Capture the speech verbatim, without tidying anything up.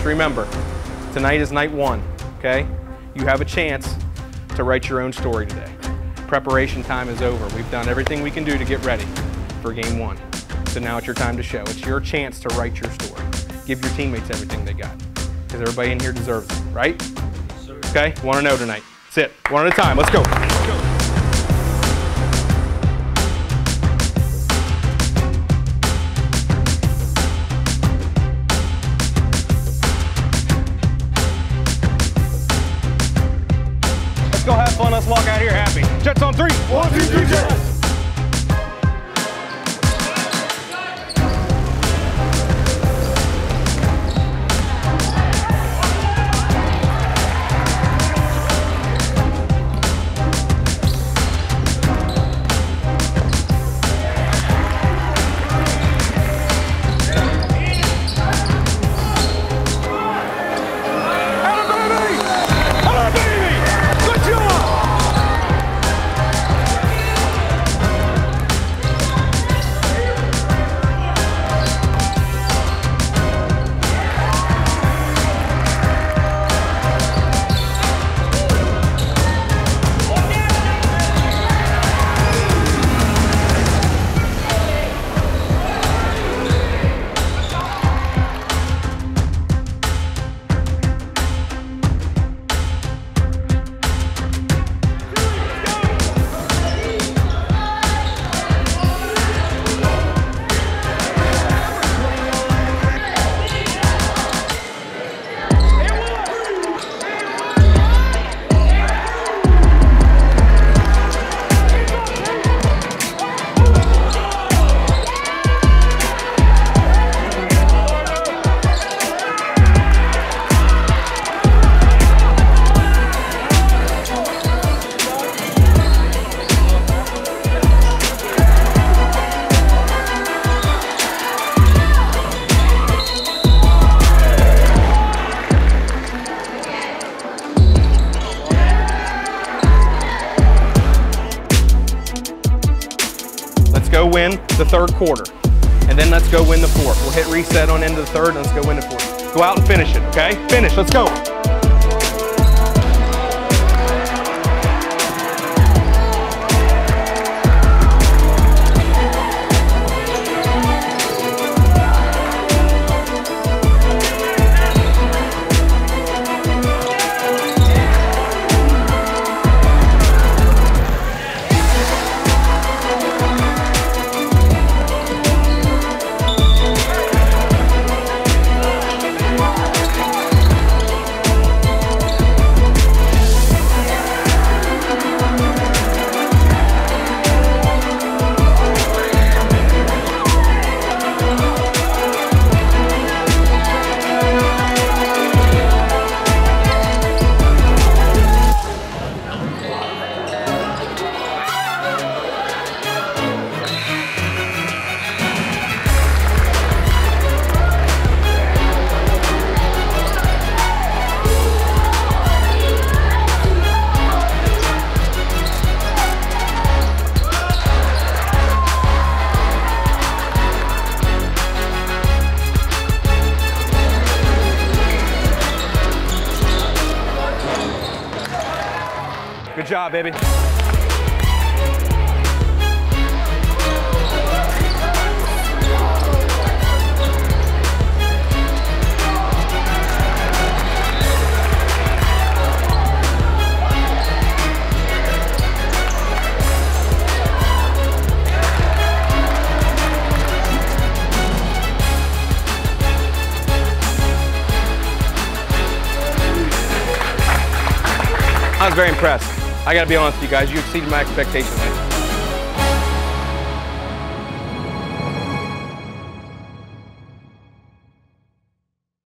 Just remember, tonight is night one, okay? You have a chance to write your own story today. Preparation time is over. We've done everything we can do to get ready for game one. So now it's your time to show. It's your chance to write your story. Give your teammates everything they got, because everybody in here deserves it, right? Sure. Okay, want to know tonight. That's it, one at a time, let's go. Let's go. Let's go have fun, let's walk out here happy. Jets on three. One, two, three, Jets. Go win the third quarter, and then let's go win the fourth. We'll hit reset on end of the third, and let's go win the fourth. Go out and finish it, okay? Finish, let's go. Good job, baby. I was very impressed. I gotta be honest with you guys, you exceeded my expectations.